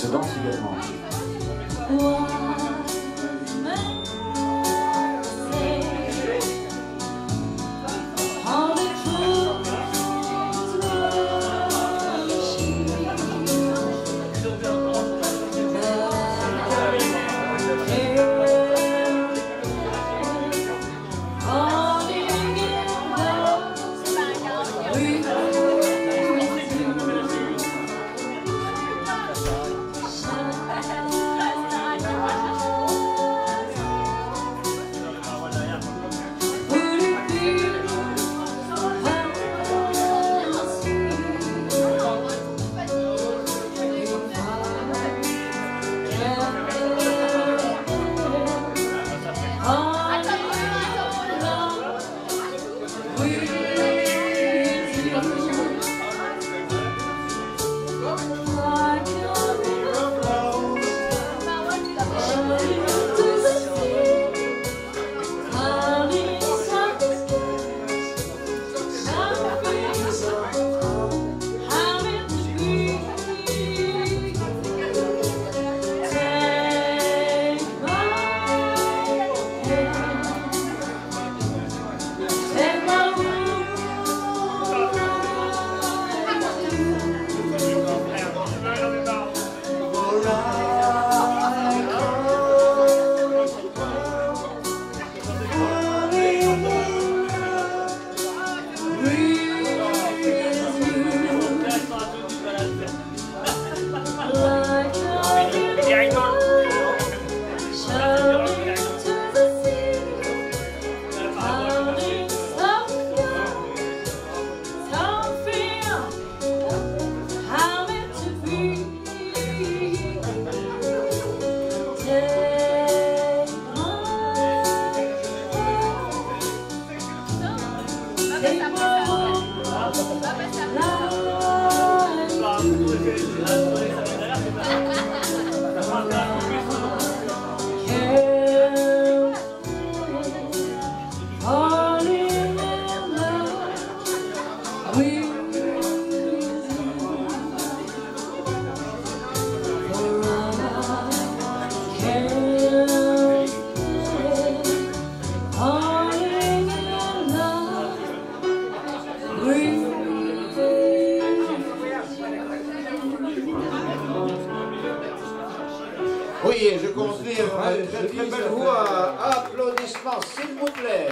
se danse également. Oui, et je continue, une très belle voix, applaudissements s'il vous plaît.